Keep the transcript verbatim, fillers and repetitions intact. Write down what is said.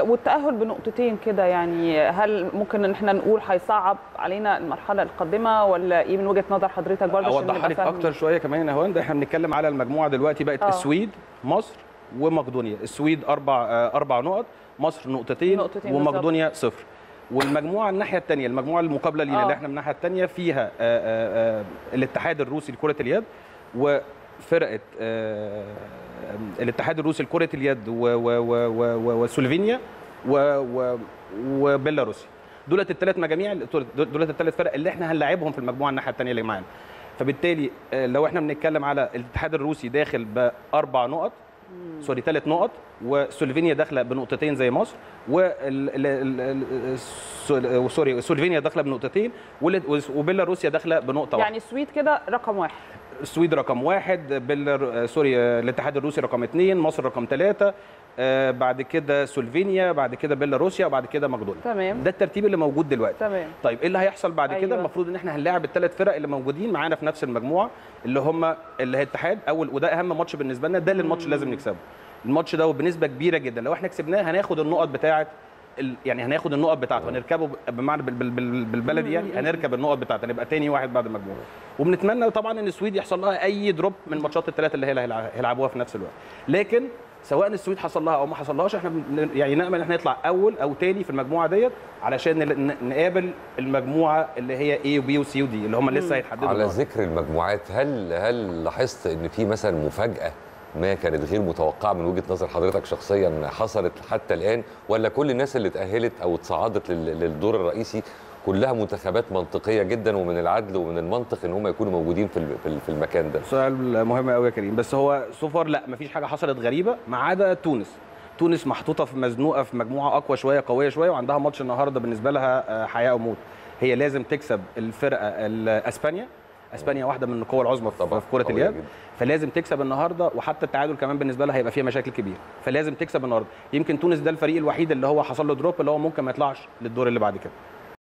والتأهل بنقطتين كده، يعني هل ممكن ان احنا نقول هيصعب علينا المرحله القادمه ولا ايه من وجهه نظر حضرتك؟ برضه اوضح لك اكتر شويه كمان يا هند. احنا بنتكلم على المجموعه دلوقتي بقت أوه. السويد، مصر ومقدونيا. السويد اربع اربع نقط، مصر نقطتين, نقطتين ومقدونيا صفر. والمجموعه الناحيه الثانيه، المجموعه المقابله لينا اللي احنا من الناحيه الثانيه فيها آآ آآ الاتحاد الروسي لكره اليد وفرقه الاتحاد الروسي لكره اليد وسلوفينيا وبيلاروسيا. دولت الثلاث مجاميع، دولت الثلاث فرق اللي احنا هنلاعبهم في المجموعه الناحيه الثانيه اللي معانا. فبالتالي لو احنا بنتكلم على الاتحاد الروسي داخل باربع نقط سوري ثلاث نقط، وسلوفينيا داخله بنقطتين زي مصر، وسوري سلوفينيا داخله بنقطتين وبيلاروسيا داخله بنقطه واحده. يعني السويد كده رقم واحد، السويد رقم واحد، بيلر... سوري الاتحاد الروسي رقم اثنين، مصر رقم ثلاثه، آه بعد كده سلوفينيا، بعد كده بيلاروسيا، وبعد كده مقدونيا. تمام، ده الترتيب اللي موجود دلوقتي. تمام، طيب ايه اللي هيحصل بعد أيوة. كده المفروض ان احنا هنلاعب الثلاث فرق اللي موجودين معانا في نفس المجموعه، اللي هم اللي هي الاتحاد اول، وده اهم ماتش بالنسبه لنا، ده اللي الماتش لازم نكسبه. الماتش ده وبنسبه كبيره جدا لو احنا كسبناه هناخد النقط بتاعه ال... يعني هناخد النقط بتاعته، هنركبه بمعنى بال... بال... بالبلدي، يعني هنركب النقط بتاعته، نبقى تاني واحد بعد المجموعه. وبنتمنى طبعا ان السويد يحصل لها اي دروب من الماتشات الثلاثه اللي هي هيلعبوها في نفس الوقت. لكن سواء السويد حصل لها او ما حصلهاش، احنا يعني نامل ان احنا نطلع اول او تاني في المجموعه ديت علشان نقابل المجموعه اللي هي اي وبي وسي ودي اللي هم لسه هيتحددوا. على ذكر المجموعات، هل هل لاحظت ان في مثلا مفاجاه ما كانت غير متوقعه من وجهه نظر حضرتك شخصيا حصلت حتى الان، ولا كل الناس اللي اتاهلت او اتصعدت للدور الرئيسي كلها منتخبات منطقيه جدا ومن العدل ومن المنطق ان هم يكونوا موجودين في في المكان ده؟ سؤال مهم قوي يا كريم. بس هو سوفر لا، مفيش حاجه حصلت غريبه ما عدا تونس. تونس محطوطه في مزنوقه في مجموعه اقوى شويه، قويه شويه، وعندها ماتش النهارده بالنسبه لها حياه او موت. هي لازم تكسب الفرقه اسبانيا. اسبانيا واحده من القوى العظمى في كره اليد، فلازم تكسب النهارده، وحتى التعادل كمان بالنسبه لها هيبقى فيها مشاكل كبيره، فلازم تكسب النهارده. يمكن تونس ده الفريق الوحيد اللي هو حصل له دروب، اللي هو ممكن ما يطلعش للدور اللي بعد كده.